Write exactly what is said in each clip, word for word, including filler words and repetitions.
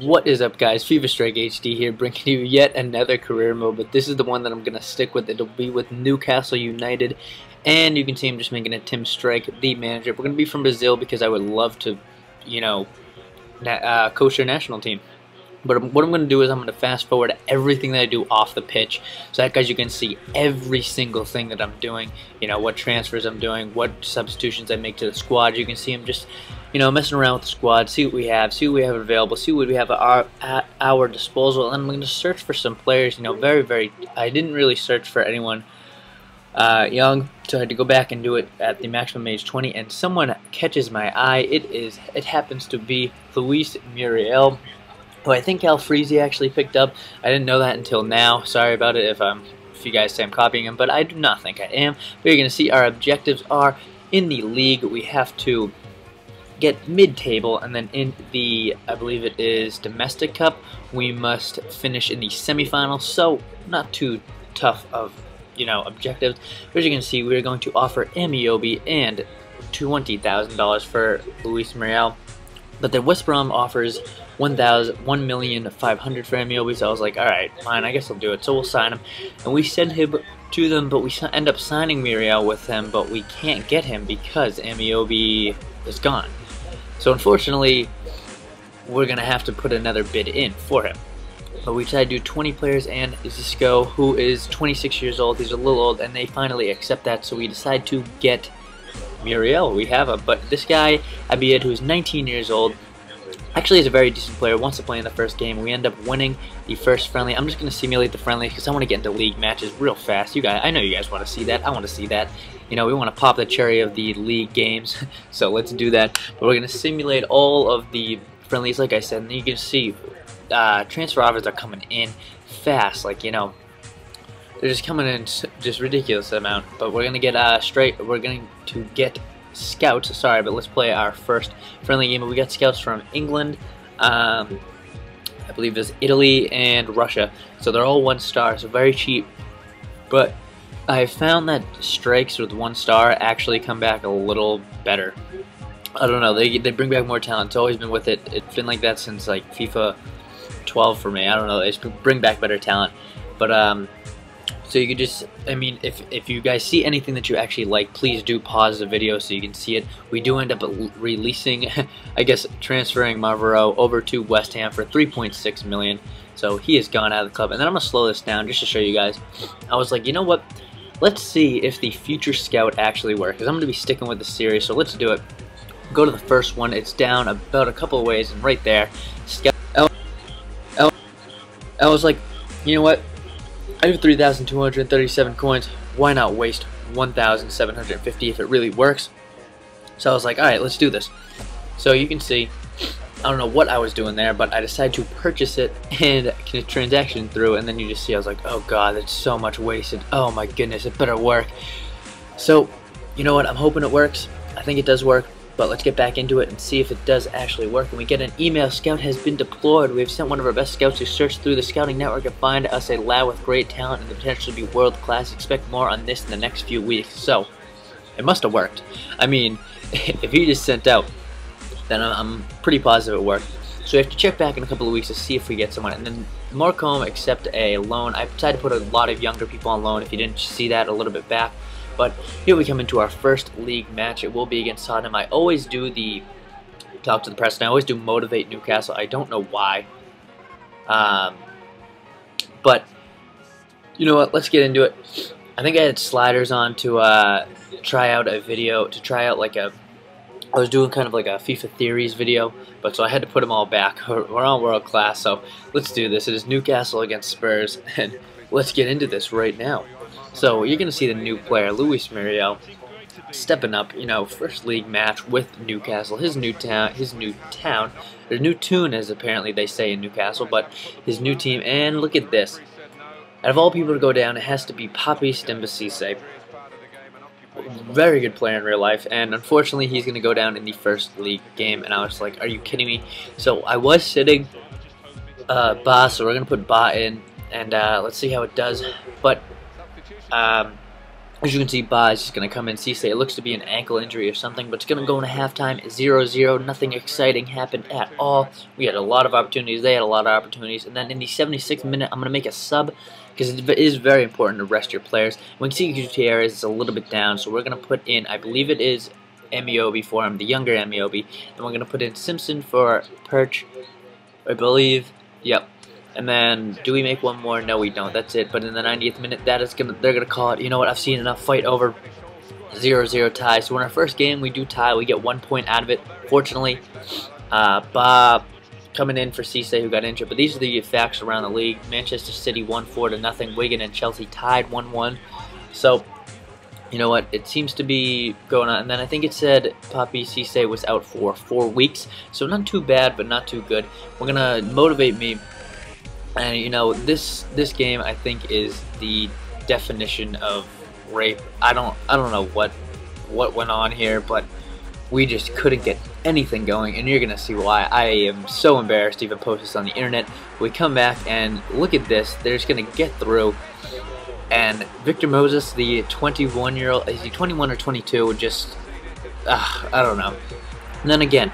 What is up, guys? FeverStrikeHD here, bringing you yet another career mode, but this is the one that I'm going to stick with. It'll be with Newcastle United, and you can see I'm just making a Tim Strike, the manager. We're going to be from Brazil because I would love to, you know, uh, coach their national team. But what I'm going to do is I'm going to fast forward everything that I do off the pitch, so that guys you can see every single thing that I'm doing, you know, what transfers I'm doing, what substitutions I make to the squad. You can see I'm just, you know, messing around with the squad, see what we have, see what we have available, see what we have at our, at our disposal. And I'm going to search for some players, you know, very, very, I didn't really search for anyone uh, young, so I had to go back and do it at the maximum age twenty, and someone catches my eye. It is, it happens to be Luis Muriel, who I think Al Frizi actually picked up. I didn't know that until now. Sorry about it if I'm, if you guys say I'm copying him, but I do not think I am. But you're going to see our objectives are in the league. We have to get mid-table, and then in the, I believe it is domestic cup, we must finish in the semi-final. So not too tough of, you know, objectives. But as you can see, we're going to offer Ameobi and twenty thousand dollars for Luis Muriel. But then West Brom offers one million five hundred thousand for Ameobi, so I was like, alright, fine, I guess I'll do it. So we'll sign him. And we send him to them, but we end up signing Muriel with him, but we can't get him because Ameobi is gone. So unfortunately, we're going to have to put another bid in for him. But we decided to do twenty players and Zisco, who is twenty-six years old. He's a little old, and they finally accept that, so we decide to get Muriel. We have him, but this guy, Abid, who is nineteen years old, actually is a very decent player, wants to play in the first game. We end up winning the first friendly. I'm just going to simulate the friendly because I want to get into league matches real fast. You guys, I know you guys want to see that. I want to see that. You know, we want to pop the cherry of the league games, so let's do that. But we're going to simulate all of the friendlies, like I said, and you can see uh, transfer offers are coming in fast, like, you know, they're just coming in just ridiculous amount. But we're going to get uh, straight, we're going to get scouts. Sorry, but let's play our first friendly game. We got scouts from England, um, I believe it's Italy and Russia. So they're all one star, so very cheap. But I found that strikes with one star actually come back a little better. I don't know, they, they bring back more talent. It's always been with it. It's been like that since like FIFA twelve for me. I don't know, they just bring back better talent. But um, so you could just, I mean, if, if you guys see anything that you actually like, please do pause the video so you can see it. We do end up releasing, I guess, transferring Marvaro over to West Ham for three point six million dollars. So he is gone out of the club. And then I'm going to slow this down just to show you guys. I was like, you know what? Let's see if the future scout actually works, because I'm going to be sticking with the series. So let's do it. Go to the first one. It's down about a couple of ways, and right there, scout. I was like, you know what? I have three thousand two hundred thirty-seven coins, why not waste one thousand seven hundred fifty if it really works? So I was like, alright, let's do this. So you can see, I don't know what I was doing there, but I decided to purchase it and get a transaction through, and then you just see, I was like, oh god, that's so much wasted, oh my goodness, it better work. So, you know what, I'm hoping it works. I think it does work. But let's get back into it and see if it does actually work. And we get an email, scout has been deployed. We have sent one of our best scouts to search through the scouting network and find us a lad with great talent and the potential to be world class. Expect more on this in the next few weeks. So, it must have worked. I mean, if he just sent out, then I'm pretty positive it worked. So we have to check back in a couple of weeks to see if we get someone. And then Marcombe accept a loan. I decided to put a lot of younger people on loan if you didn't see that a little bit back. But here we come into our first league match. It will be against Tottenham. I always do the talk to the press, and I always do motivate Newcastle. I don't know why. Um, but, you know what, let's get into it. I think I had sliders on to uh, try out a video, to try out like a, I was doing kind of like a FIFA theories video, but so I had to put them all back. We're on world class, so let's do this. It is Newcastle against Spurs, and let's get into this right now. So you're going to see the new player, Luis Muriel, stepping up, you know, first league match with Newcastle, his new town, his new town, their new tune, as apparently they say in Newcastle, but his new team. And look at this. Out of all people to go down, it has to be Papiss Cissé. Very good player in real life, and unfortunately he's going to go down in the first league game, and I was like, are you kidding me? So I was sitting uh, Ba, so we're going to put Ba in, and uh, let's see how it does, but Um, As you can see, Ba is just going to come in. Cissé, it looks to be an ankle injury or something, but it's going to go into halftime zero zero. Nothing exciting happened at all. We had a lot of opportunities. They had a lot of opportunities. And then in the seventy-sixth minute, I'm going to make a sub because it is very important to rest your players. We can see Gutierrez is a little bit down, so we're going to put in, I believe it is Ameobi for him, the younger Ameobi. And we're going to put in Simpson for Perch, I believe. Yep. And then, do we make one more? No, we don't. That's it. But in the ninetieth minute, that is gonna, they're going to call it. You know what? I've seen enough fight over. zero zero tie. So in our first game, we do tie. We get one point out of it. Fortunately, uh, Bob coming in for Cissé, who got injured. But these are the facts around the league. Manchester City won four to nothing. Wigan and Chelsea tied one one. So, you know what? It seems to be going on. And then I think it said Papiss Cissé was out for four weeks. So not too bad, but not too good. We're going to motivate me. And, you know, this this game, I think, is the definition of rape. I don't I don't know what what went on here, but we just couldn't get anything going, and you're going to see why. I am so embarrassed to even post this on the internet. We come back, and look at this. They're just going to get through. And Victor Moses, the twenty-one-year-old, is he twenty-one or twenty-two? Just, uh, I don't know. And then again,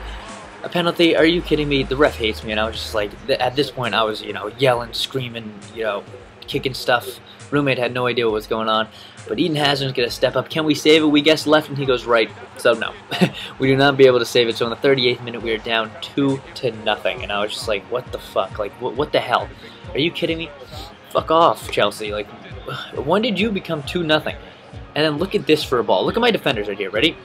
a penalty? Are you kidding me? The ref hates me, and I was just like, th at this point, I was, you know, yelling, screaming, you know, kicking stuff. Roommate had no idea what was going on. But Eden Hazard's going to step up. Can we save it? We guess left, and he goes right. So, no. We do not be able to save it. So, in the thirty-eighth minute, we are down two to nothing. And I was just like, what the fuck? Like, wh what the hell? Are you kidding me? Fuck off, Chelsea. Like, when did you become two nothing? And then look at this for a ball. Look at my defenders right here. Ready?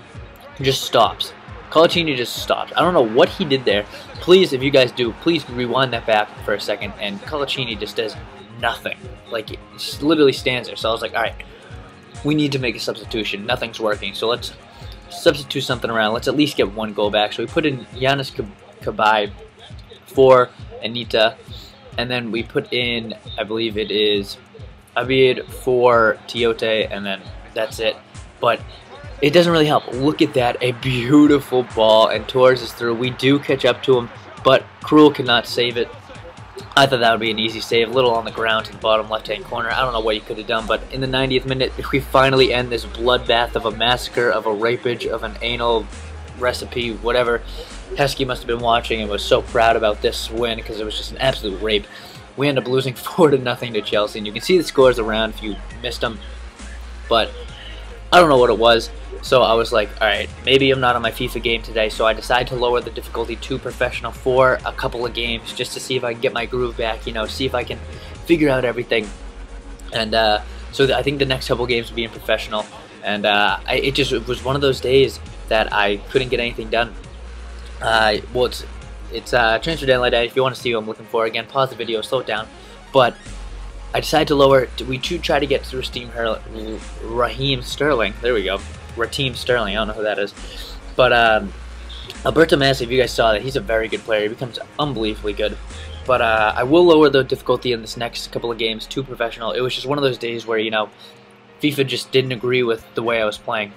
Just stops. Coloccini just stopped. I don't know what he did there. Please, if you guys do, please rewind that back for a second. And Coloccini just does nothing. Like, it just literally stands there. So I was like, all right, we need to make a substitution. Nothing's working. So let's substitute something around. Let's at least get one goal back. So we put in Giannis Kabai for Anita. And then we put in, I believe it is Abid for Teote. And then that's it. But it doesn't really help. Look at that, a beautiful ball, and Torres is through. We do catch up to him, but Krul cannot save it. I thought that would be an easy save, a little on the ground to the bottom left-hand corner. I don't know what you could have done, but in the ninetieth minute, we finally end this bloodbath of a massacre, of a rapage, of an anal recipe, whatever. Heskey must have been watching and was so proud about this win because it was just an absolute rape. We end up losing four to nothing to Chelsea, and you can see the scores around if you missed them, but I don't know what it was. So I was like, alright, maybe I'm not on my FIFA game today, so I decided to lower the difficulty to professional for a couple of games just to see if I can get my groove back, you know, see if I can figure out everything. And uh, so I think the next couple games will be in professional, and uh, I, it just it was one of those days that I couldn't get anything done. Uh, well, it's, it's uh, transfer deadline day. If you want to see what I'm looking for, again, pause the video, slow it down, but I decided to lower it. We do try to get through Steam Her Raheem Sterling, there we go. Raheem Sterling, I don't know who that is, but um, Alberto Massi, if you guys saw that, he's a very good player. He becomes unbelievably good. But uh, I will lower the difficulty in this next couple of games to professional. It was just one of those days where, you know, FIFA just didn't agree with the way I was playing,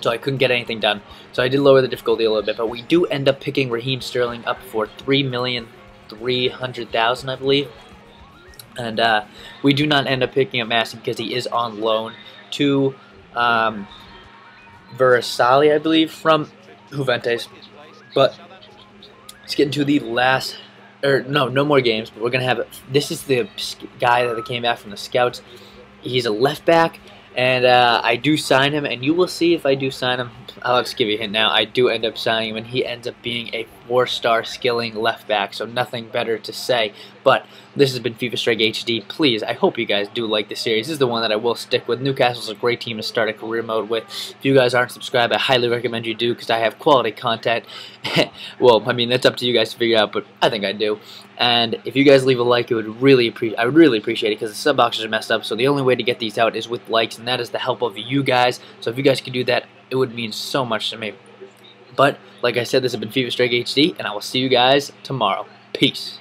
so I couldn't get anything done. So I did lower the difficulty a little bit, but we do end up picking Raheem Sterling up for three million three hundred thousand, I believe, and uh, we do not end up picking up Massi because he is on loan to Um, Verasali, I believe, from Juventus. But let's get into the last, or no, no more games, but we're going to have, this is the guy that came back from the Scouts. He's a left back, and uh, I do sign him, and you will see if I do sign him. I'll just give you a hint now. I do end up signing him, and he ends up being a four-star skilling left back, so nothing better to say. But this has been FeverStrikeHD. Please, I hope you guys do like this series. This is the one that I will stick with. Newcastle's a great team to start a career mode with. If you guys aren't subscribed, I highly recommend you do because I have quality content. Well, I mean, that's up to you guys to figure out, but I think I do. And if you guys leave a like, it would really appreciate. I would really appreciate it because the sub boxes are messed up, so the only way to get these out is with likes, and that is the help of you guys. So if you guys could do that, it would mean so much to me. But, like I said, this has been FeverStrikeHD, and I will see you guys tomorrow. Peace.